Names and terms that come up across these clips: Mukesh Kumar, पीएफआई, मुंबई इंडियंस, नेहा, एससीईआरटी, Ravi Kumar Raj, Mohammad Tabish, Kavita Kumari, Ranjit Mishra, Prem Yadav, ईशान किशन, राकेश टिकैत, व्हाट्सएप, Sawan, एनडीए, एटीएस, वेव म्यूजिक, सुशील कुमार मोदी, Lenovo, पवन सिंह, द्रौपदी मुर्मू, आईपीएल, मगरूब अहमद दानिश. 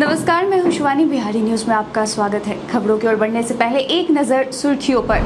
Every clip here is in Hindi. नमस्कार, मैं हूं शिवानी बिहारी। न्यूज में आपका स्वागत है। खबरों की ओर बढ़ने से पहले एक नजर सुर्खियों पर।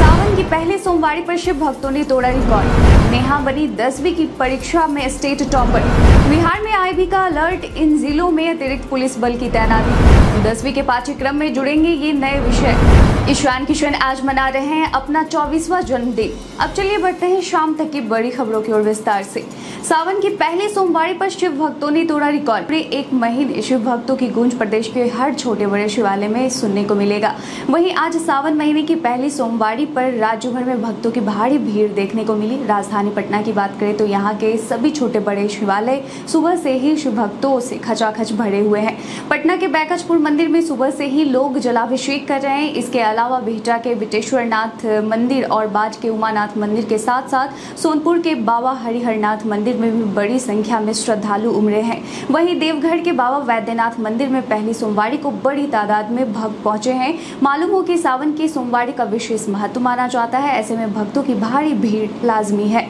सावन की पहले सोमवारी पर शिव भक्तों ने तोड़ा रिकॉर्ड। नेहा बनी 10वीं की परीक्षा में स्टेट टॉपर। बिहार में आईबी का अलर्ट, इन जिलों में अतिरिक्त पुलिस बल की तैनाती। 10वीं के पाठ्यक्रम में जुड़ेंगे ये नए विषय। ईशान किशन आज मना रहे हैं अपना 24वां जन्मदिन। अब चलिए बढ़ते हैं शाम तक की बड़ी खबरों की ओर विस्तार से। सावन की पहले सोमवारी पर शिव भक्तों ने तोड़ा रिकॉर्ड। पूरे एक महीने शिव भक्तों की गूंज प्रदेश के हर छोटे बड़े शिवालय में सुनने को मिलेगा। वहीं आज सावन महीने की पहली सोमवारी पर राज्य भर में भक्तों की भारी भीड़ देखने को मिली। राजधानी पटना की बात करें तो यहाँ के सभी छोटे बड़े शिवालय सुबह से ही शिव भक्तों से खचाखच भरे हुए हैं। पटना के बैकजपुर मंदिर में सुबह से ही लोग जलाभिषेक कर रहे हैं। इसके अलावा बिहटा के विटेश्वरनाथ मंदिर और बाज के उमानाथ मंदिर के साथ साथ सोनपुर के बाबा हरिहरनाथ मंदिर में भी बड़ी संख्या में श्रद्धालु उमड़े हैं। वहीं देवघर के बाबा वैद्यनाथ मंदिर में पहली सोमवारी को बड़ी तादाद में भक्त पहुंचे हैं। मालूम हो कि सावन की सोमवारी का विशेष महत्व माना जाता है, ऐसे में भक्तों की भारी भीड़ लाजमी है।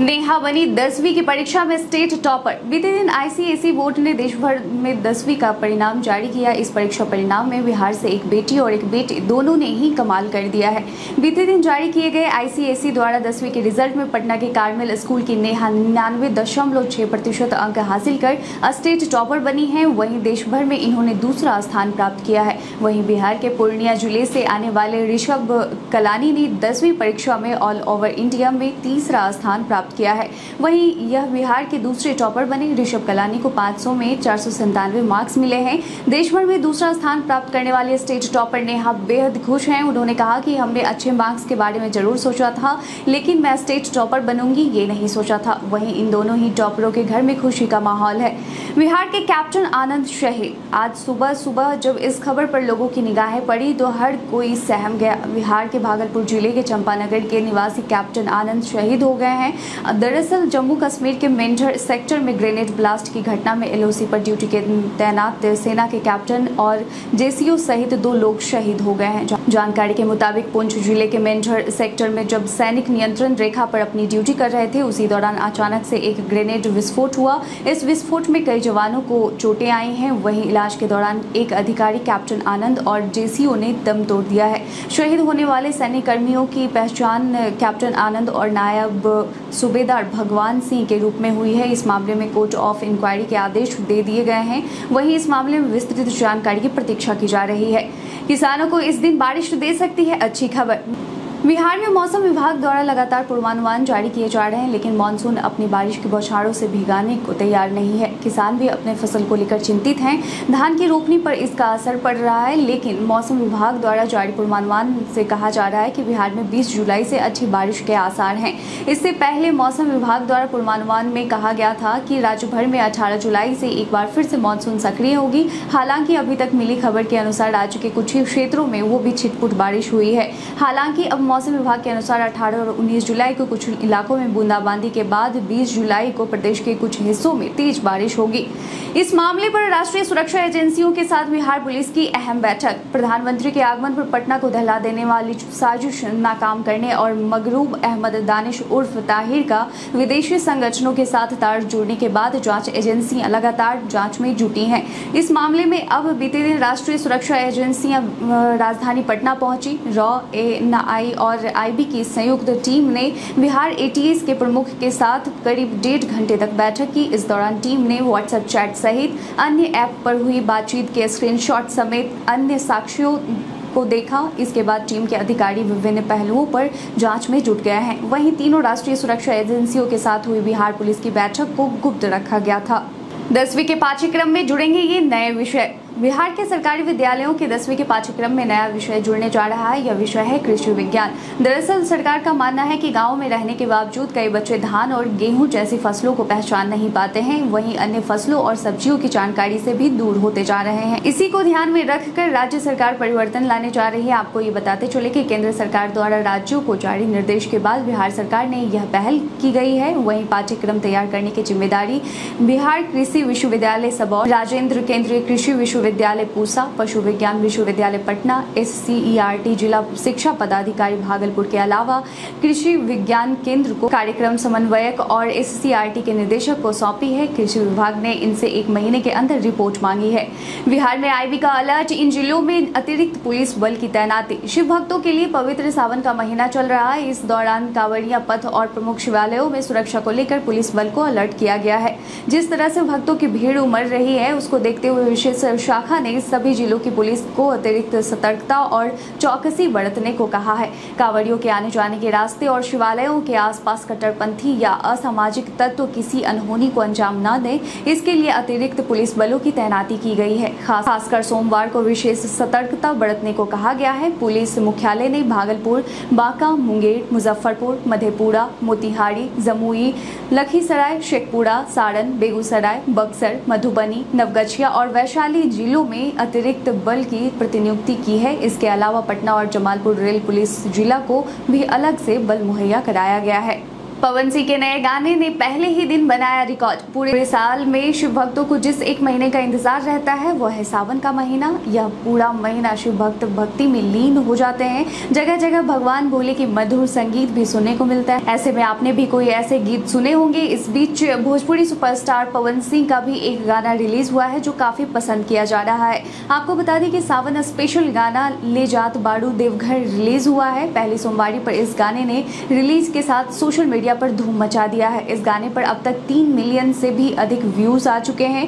नेहा बनी 10वीं की परीक्षा में स्टेट टॉपर। बीते दिन आईसीएसई बोर्ड ने देश भर में 10वीं का परिणाम जारी किया। इस परीक्षा परिणाम में बिहार से एक बेटी और एक बेटे दोनों ने ही कमाल कर दिया है। बीते दिन जारी किए गए आईसीएसई द्वारा 10वीं के रिजल्ट में पटना के कार्मेल स्कूल की नेहा 99.6% अंक हासिल कर स्टेट टॉपर बनी है। वहीं देश भर में इन्होंने दूसरा स्थान प्राप्त किया है। वहीं बिहार के पूर्णिया जिले से आने वाले ऋषभ कलानी ने 10वीं परीक्षा में ऑल ओवर इंडिया में तीसरा स्थान किया है। वहीं यह बिहार के दूसरे टॉपर बने। ऋषभ कलानी को 500 में 497 मार्क्स मिले हैं। देश भर में दूसरा स्थान प्राप्त करने वाले स्टेट टॉपर नेहा बेहद खुश हैं। उन्होंने कहा कि हमने अच्छे मार्क्स के बारे में जरूर सोचा था, लेकिन मैं स्टेट टॉपर बनूंगी ये नहीं सोचा था। वहीं इन दोनों ही टॉपरों के घर में खुशी का माहौल है। बिहार के कैप्टन आनंद शहीद। आज सुबह सुबह जब इस खबर पर लोगों की निगाहें पड़ी तो हर कोई सहम गया। बिहार के भागलपुर जिले के चंपानगर के निवासी कैप्टन आनंद शहीद हो गए हैं। दरअसल जम्मू कश्मीर के मेंढर सेक्टर में ग्रेनेड ब्लास्ट की घटना में एलओसी पर ड्यूटी के तैनात सेना के कैप्टन और जेसीओ सहित 2 लोग शहीद हो गए हैं। जानकारी के मुताबिक पुंछ जिले के मेंढर सेक्टर में जब सैनिक नियंत्रण रेखा पर अपनी ड्यूटी कर रहे थे, उसी दौरान अचानक से एक ग्रेनेड विस्फोट हुआ। इस विस्फोट में कई जवानों को चोटें आई हैं। वहीं इलाज के दौरान एक अधिकारी कैप्टन आनंद और जेसीओ ने दम तोड़ दिया है। शहीद होने वाले सैन्य कर्मियों की पहचान कैप्टन आनंद और नायब सूबेदार भगवान सिंह के रूप में हुई है। इस मामले में कोर्ट ऑफ इंक्वायरी के आदेश दे दिए गए हैं। वहीं इस मामले में विस्तृत जानकारी की प्रतीक्षा की जा रही है। किसानों को इस दिन बारिश दे सकती है अच्छी खबर। बिहार में मौसम विभाग द्वारा लगातार पूर्वानुमान जारी किए जा रहे हैं, लेकिन मानसून अपनी बारिश की बौछारों से भिगाने को तैयार नहीं है। किसान भी अपने फसल को लेकर चिंतित हैं। धान की रोपनी पर इसका असर पड़ रहा है, लेकिन मौसम विभाग द्वारा जारी पूर्वानुमान से कहा जा रहा है कि बिहार में 20 जुलाई से अच्छी बारिश के आसार हैं। इससे पहले मौसम विभाग द्वारा पूर्वानुमान में कहा गया था कि राज्य भर में 18 जुलाई से एक बार फिर से मानसून सक्रिय होगी। हालांकि अभी तक मिली खबर के अनुसार राज्य के कुछ ही क्षेत्रों में वो भी छिटपुट बारिश हुई है। हालांकि अब मौसम विभाग के अनुसार 18 और 19 जुलाई को कुछ इलाकों में बूंदाबांदी के बाद 20 जुलाई को प्रदेश के कुछ हिस्सों में तेज बारिश होगी। इस मामले पर राष्ट्रीय सुरक्षा एजेंसियों के साथ बिहार पुलिस की अहम बैठक। प्रधानमंत्री के आगमन पर पटना को दहला देने वाली साजिश नाकाम करने और मगरूब अहमद दानिश उर्फ ताहिर का विदेशी संगठनों के साथ तार जुड़ने के बाद जांच एजेंसियां लगातार जांच में जुटी हैं। इस मामले में अब बीते दिन राष्ट्रीय सुरक्षा एजेंसियां राजधानी पटना पहुंची। रॉ एनआई और आईबी की संयुक्त टीम ने बिहार एटीएस के प्रमुख के साथ करीब 1.5 घंटे तक बैठक की। इस दौरान टीम ने व्हाट्सएप चैट सहित अन्य ऐप पर हुई बातचीत के स्क्रीनशॉट समेत अन्य साक्ष्यों को देखा। इसके बाद टीम के अधिकारी विभिन्न पहलुओं पर जांच में जुट गए हैं। वहीं तीनों राष्ट्रीय सुरक्षा एजेंसियों के साथ हुई बिहार पुलिस की बैठक को गुप्त रखा गया था। 10वीं के पाठ्यक्रम में जुड़ेंगे ये नए विषय। बिहार के सरकारी विद्यालयों के 10वीं के पाठ्यक्रम में नया विषय जुड़ने जा रहा है। यह विषय है कृषि विज्ञान। दरअसल सरकार का मानना है कि गांव में रहने के बावजूद कई बच्चे धान और गेहूं जैसी फसलों को पहचान नहीं पाते हैं। वहीं अन्य फसलों और सब्जियों की जानकारी से भी दूर होते जा रहे हैं। इसी को ध्यान में रखकर राज्य सरकार परिवर्तन लाने जा रही है। आपको ये बताते चले कि केंद्र सरकार द्वारा राज्यों को जारी निर्देश के बाद बिहार सरकार ने यह पहल की गई है। वहीं पाठ्यक्रम तैयार करने की जिम्मेदारी बिहार कृषि विश्वविद्यालय सबौर, राजेंद्र केंद्रीय कृषि विश्वविद्यालय विश्वविद्यालय पूसा, पशु विज्ञान विश्वविद्यालय पटना, एससीईआरटी जिला शिक्षा पदाधिकारी भागलपुर के अलावा कृषि विज्ञान केंद्र को कार्यक्रम समन्वयक और एससीईआरटी के निदेशक को सौंपी है। कृषि विभाग ने इनसे 1 महीने के अंदर रिपोर्ट मांगी है। बिहार में आईबी का अलर्ट, इन जिलों में अतिरिक्त पुलिस बल की तैनाती। शिव भक्तों के लिए पवित्र सावन का महीना चल रहा है। इस दौरान कांवड़िया पथ और प्रमुख शिवालयों में सुरक्षा को लेकर पुलिस बल को अलर्ट किया गया है। जिस तरह से भक्तों की भीड़ उमड़ रही है, उसको देखते हुए विशेष शाखा ने सभी जिलों की पुलिस को अतिरिक्त सतर्कता और चौकसी बरतने को कहा है। कांवड़ियों के आने जाने के रास्ते और शिवालयों के आसपास कट्टरपंथी या असामाजिक तत्व किसी अनहोनी को अंजाम न दें, इसके लिए अतिरिक्त पुलिस बलों की तैनाती की गई है। खासकर सोमवार को विशेष सतर्कता बरतने को कहा गया है। पुलिस मुख्यालय ने भागलपुर, बांका, मुंगेर, मुजफ्फरपुर, मधेपुरा, मोतिहारी, जमुई, लखीसराय, शेखपुरा, सारण, बेगूसराय, बक्सर, मधुबनी, नवगछिया और वैशाली जिलों में अतिरिक्त बल की प्रतिनियुक्ति की है। इसके अलावा पटना और जमालपुर रेल पुलिस जिला को भी अलग से बल मुहैया कराया गया है। पवन सिंह के नए गाने ने पहले ही दिन बनाया रिकॉर्ड। पूरे साल में शिव भक्तों को जिस 1 महीने का इंतजार रहता है, वह है सावन का महीना। यह पूरा महीना शिव भक्त भक्ति में लीन हो जाते हैं। जगह जगह भगवान भोले की मधुर संगीत भी सुनने को मिलता है। ऐसे में आपने भी कोई ऐसे गीत सुने होंगे। इस बीच भोजपुरी सुपरस्टार पवन सिंह का भी एक गाना रिलीज हुआ है जो काफी पसंद किया जा रहा है। आपको बता दें कि सावन स्पेशल गाना ले जात बाड़ू देवघर रिलीज हुआ है। पहली सोमवारी पर इस गाने ने रिलीज के साथ सोशल मीडिया पर धूम मचा दिया है। इस गाने पर अब तक 3 मिलियन से भी अधिक व्यूज आ चुके हैं।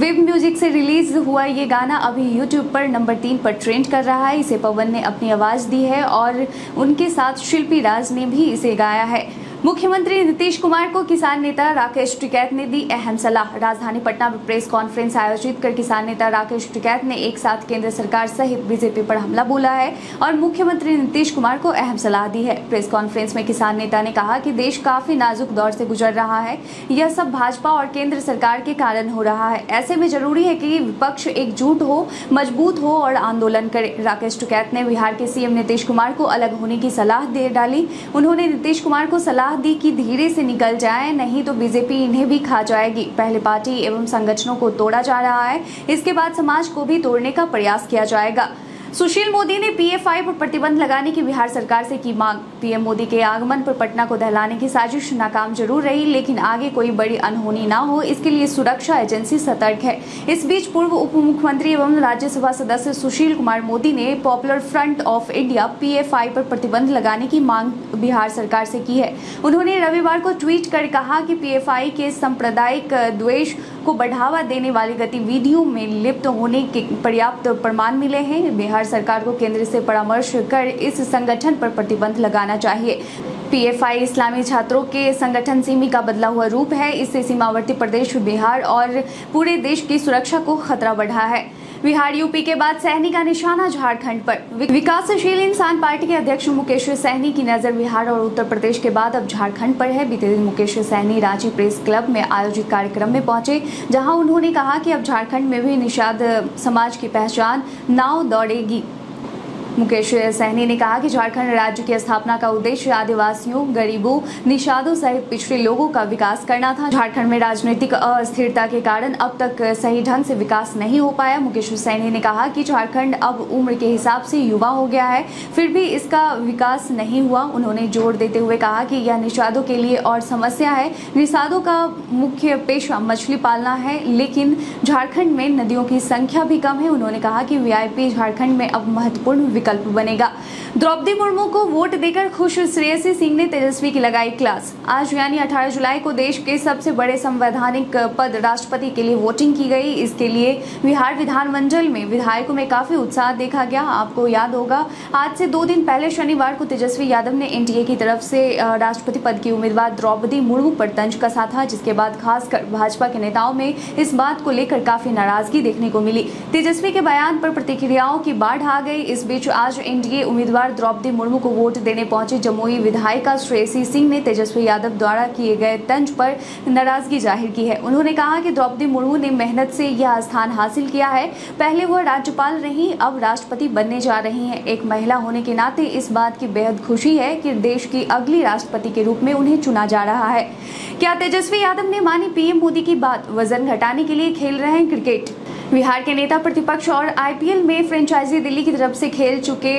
वेव म्यूजिक से रिलीज हुआ ये गाना अभी YouTube पर नंबर 3 पर ट्रेंड कर रहा है। इसे पवन ने अपनी आवाज़ दी है और उनके साथ शिल्पी राज ने भी इसे गाया है। मुख्यमंत्री नीतीश कुमार को किसान नेता राकेश टिकैत ने दी अहम सलाह। राजधानी पटना में प्रेस कॉन्फ्रेंस आयोजित कर किसान नेता राकेश टिकैत ने एक साथ केंद्र सरकार सहित बीजेपी पर हमला बोला है और मुख्यमंत्री नीतीश कुमार को अहम सलाह दी है। प्रेस कॉन्फ्रेंस में किसान नेता ने कहा कि देश काफी नाजुक दौर से गुजर रहा है। यह सब भाजपा और केंद्र सरकार के कारण हो रहा है। ऐसे में जरूरी है कि विपक्ष एकजुट हो, मजबूत हो और आंदोलन करे। राकेश टिकैत ने बिहार के सीएम नीतीश कुमार को अलग होने की सलाह दे डाली। उन्होंने नीतीश कुमार को सलाह दी कि धीरे से निकल जाएं, नहीं तो बीजेपी इन्हें भी खा जाएगी। पहले पार्टी एवं संगठनों को तोड़ा जा रहा है, इसके बाद समाज को भी तोड़ने का प्रयास किया जाएगा। सुशील मोदी ने पीएफआई पर प्रतिबंध लगाने की बिहार सरकार से की मांग। पीएम मोदी के आगमन पर पटना को दहलाने की साजिश नाकाम जरूर रही, लेकिन आगे कोई बड़ी अनहोनी ना हो, इसके लिए सुरक्षा एजेंसी सतर्क है। इस बीच पूर्व उप मुख्यमंत्री एवं राज्यसभा सदस्य सुशील कुमार मोदी ने popular front of India पीएफआई पर प्रतिबंध लगाने की मांग बिहार सरकार से की है। उन्होंने रविवार को ट्वीट कर कहा कि पीएफआई के सांप्रदायिक द्वेष को बढ़ावा देने वाली गतिविधियों में लिप्त होने के पर्याप्त प्रमाण मिले हैं। बिहार सरकार को केंद्र से परामर्श कर इस संगठन पर प्रतिबंध लगाना चाहिए। पीएफआई इस्लामी छात्रों के संगठन सिमी का बदला हुआ रूप है। इससे सीमावर्ती प्रदेश बिहार और पूरे देश की सुरक्षा को खतरा बढ़ा है। बिहार यूपी के बाद सहनी का निशाना झारखंड पर। विकासशील इंसान पार्टी के अध्यक्ष मुकेश सहनी की नजर बिहार और उत्तर प्रदेश के बाद अब झारखंड पर है। बीते दिन मुकेश सहनी रांची प्रेस क्लब में आयोजित कार्यक्रम में पहुंचे, जहां उन्होंने कहा कि अब झारखंड में भी निषाद समाज की पहचान नाव दौड़ेगी। मुकेश सहनी ने कहा कि झारखंड राज्य की स्थापना का उद्देश्य आदिवासियों, गरीबों, निषादों सहित पिछड़े लोगों का विकास करना था। झारखंड में राजनीतिक अस्थिरता के कारण अब तक सही ढंग से विकास नहीं हो पाया। मुकेश सहनी ने कहा कि झारखंड अब उम्र के हिसाब से युवा हो गया है, फिर भी इसका विकास नहीं हुआ। उन्होंने जोर देते हुए कहा कि यह निषादों के लिए और समस्या है। निषादों का मुख्य पेशा मछली पालना है, लेकिन झारखंड में नदियों की संख्या भी कम है। उन्होंने कहा कि वीआईपी झारखंड में अब महत्वपूर्ण विकल्प बनेगा। द्रौपदी मुर्मू को वोट देकर खुश श्रेयसी सिंह ने तेजस्वी की लगाई क्लास। आज यानी 18 जुलाई को देश के सबसे बड़े संवैधानिक पद राष्ट्रपति के लिए वोटिंग की गई। इसके लिए बिहार विधानमंडल में विधायकों में काफी उत्साह देखा गया। आपको याद होगा, आज से 2 दिन पहले शनिवार को तेजस्वी यादव ने एनडीए की तरफ से राष्ट्रपति पद की उम्मीदवार द्रौपदी मुर्मू पर तंज कसा था, जिसके बाद खासकर भाजपा के नेताओं में इस बात को लेकर काफी नाराजगी देखने को मिली। तेजस्वी के बयान पर प्रतिक्रियाओं की बाढ़ आ गई। इस बीच आज एनडीए उम्मीदवार द्रौपदी मुर्मू को वोट देने पहुंची जमुई विधायिका श्रेयसी सिंह ने तेजस्वी यादव द्वारा किए गए तंज पर नाराजगी जाहिर की है। उन्होंने कहा कि द्रौपदी मुर्मू ने मेहनत से यह स्थान हासिल किया है। पहले वह राज्यपाल रहीं, अब राष्ट्रपति बनने जा रही हैं। एक महिला होने के नाते इस बात की बेहद खुशी है कि देश की अगली राष्ट्रपति के रूप में उन्हें चुना जा रहा है। क्या तेजस्वी यादव ने मानी पीएम मोदी की बात? वजन घटाने के लिए खेल रहे हैं क्रिकेट। बिहार के नेता प्रतिपक्ष और आईपीएल में फ्रेंचाइजी दिल्ली की तरफ से खेल चुके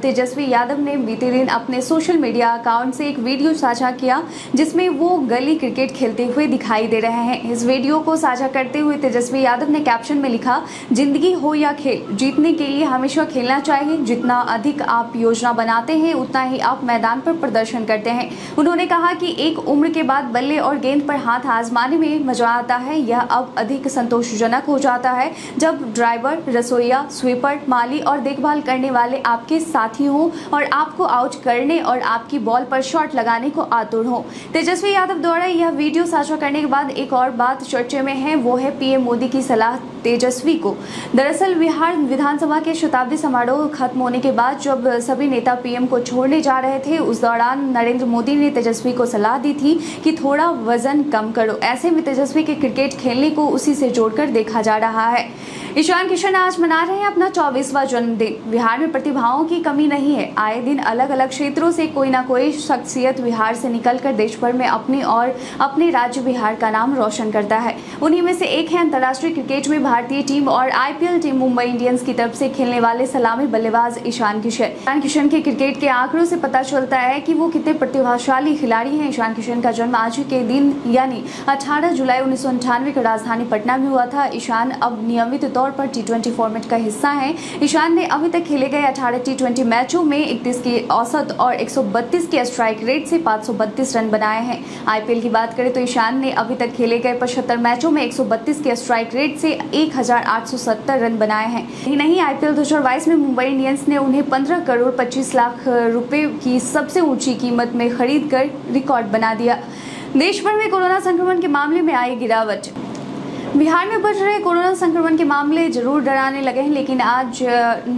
तेजस्वी यादव ने बीते दिन अपने सोशल मीडिया अकाउंट से एक वीडियो साझा किया जिसमें वो गली क्रिकेट खेलते हुए दिखाई दे रहे हैं। इस वीडियो को साझा करते हुए तेजस्वी यादव ने कैप्शन में लिखा, जिंदगी हो या खेल, जीतने के लिए हमेशा खेलना चाहिए। जितना अधिक आप योजना बनाते हैं उतना ही आप मैदान पर प्रदर्शन करते हैं। उन्होंने कहा कि एक उम्र के बाद बल्ले और गेंद पर हाथ आजमाने में मजा आता है। यह अब अधिक संतोषजनक हो जाता है जब ड्राइवर, रसोइया, स्वीपर, माली और देखभाल करने वाले आपके साथी हों और आपको आउट करने और आपकी बॉल पर शॉट लगाने को आतुर हों। तेजस्वी यादव द्वारा यह वीडियो साझा करने के बाद एक और बात चर्चे में है, वो है पीएम मोदी की सलाह तेजस्वी को। दरअसल बिहार विधानसभा के शताब्दी समारोह खत्म होने के बाद जब सभी नेता पीएम को छोड़ने जा रहे थे, उस दौरान नरेंद्र मोदी ने तेजस्वी को सलाह दी थी कि थोड़ा वजन कम करो। ऐसे में तेजस्वी के क्रिकेट खेलने को उसी से जोड़कर देखा जा रहा है। ईशान किशन आज मना रहे हैं अपना 24वां जन्मदिन। बिहार में प्रतिभाओं की कमी नहीं है। आए दिन अलग अलग क्षेत्रों से कोई ना कोई शख्सियत बिहार से निकलकर देश भर में अपनी और अपने राज्य बिहार का नाम रोशन करता है। उन्हीं में से एक है अंतर्राष्ट्रीय क्रिकेट में भारतीय टीम और आईपीएल टीम मुंबई इंडियंस की तरफ से खेलने वाले सलामी बल्लेबाज ईशान किशन। ईशान किशन के क्रिकेट के आंकड़ों से पता चलता है कि वो कितने प्रतिभाशाली खिलाड़ी हैं। ईशान किशन का जन्म आज के दिन यानी 18 जुलाई 1998 को राजधानी पटना में हुआ था। ईशान अब नियमित तौर पर T20 फॉर्मेट का हिस्सा है। ईशान ने अभी तक खेले गए 18 T20 मैचों में 31 की औसत और 132 के स्ट्राइक रेट से 532 रन बनाए हैं। आईपीएल की बात करें तो ईशान ने अभी तक खेले गए 75 मैचों में 132 के स्ट्राइक रेट से 1870 रन बनाए हैं। यही नहीं, आईपीएल 2022 में मुंबई इंडियंस ने उन्हें 15 करोड़ 25 लाख रुपए की सबसे ऊंची कीमत में खरीद कर रिकॉर्ड बना दिया। देश भर में कोरोना संक्रमण के मामले में आई गिरावट। बिहार में बढ़ रहे कोरोना संक्रमण के मामले जरूर डराने लगे हैं, लेकिन आज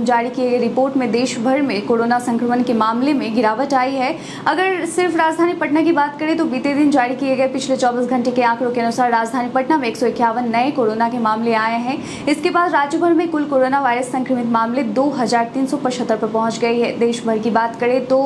जारी की गई रिपोर्ट में देश भर में कोरोना संक्रमण के मामले में गिरावट आई है। अगर सिर्फ राजधानी पटना की बात करें तो बीते दिन जारी किए गए पिछले 24 घंटे के आंकड़ों के अनुसार राजधानी पटना में 151 नए कोरोना के मामले आए हैं। इसके बाद राज्य भर में कुल कोरोना वायरस संक्रमित मामले 2375 पर पहुँच गई है। देश भर की बात करें तो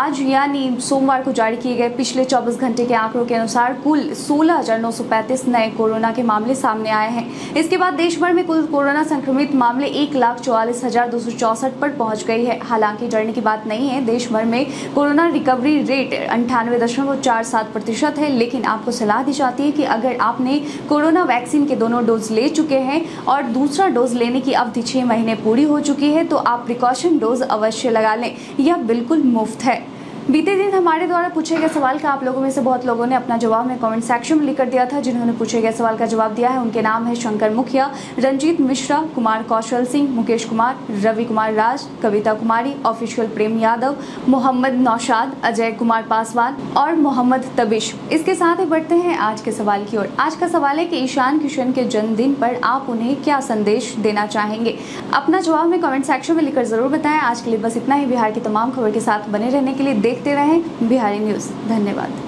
आज यानी सोमवार को जारी किए गए पिछले 24 घंटे के आंकड़ों के अनुसार कुल 16,935 नए कोरोना के मामले सामने आए हैं। इसके बाद देश भर में कुल कोरोना संक्रमित मामले 1,44,264 पर पहुंच गई है। हालांकि डरने की बात नहीं है, देश भर में कोरोना रिकवरी रेट 98.47% है, लेकिन आपको सलाह दी जाती है कि अगर आपने कोरोना वैक्सीन के दोनों डोज ले चुके हैं और दूसरा डोज लेने की अवधि 6 महीने पूरी हो चुकी है तो आप प्रिकॉशन डोज अवश्य लगा लें। यह बिल्कुल मुफ्त है। बीते दिन हमारे द्वारा पूछे गए सवाल का आप लोगों में से बहुत लोगों ने अपना जवाब में कमेंट सेक्शन में लिख कर दिया था। जिन्होंने पूछे गए सवाल का जवाब दिया है उनके नाम है शंकर मुखिया, रंजीत मिश्रा, कुमार कौशल सिंह, मुकेश कुमार, रवि कुमार राज, कविता कुमारी, ऑफिशियल प्रेम यादव, मोहम्मद नौशाद, अजय कुमार पासवान और मोहम्मद तबिश। इसके साथ ही बढ़ते हैं आज के सवाल की ओर। आज का सवाल है कि ईशान किशन के जन्मदिन पर आप उन्हें क्या संदेश देना चाहेंगे। अपना जवाब में कमेंट सेक्शन में लिखकर जरूर बताएं। आज के लिए बस इतना ही। बिहार की तमाम खबर के साथ बने रहने के लिए देखते रहें बिहारी न्यूज़। धन्यवाद।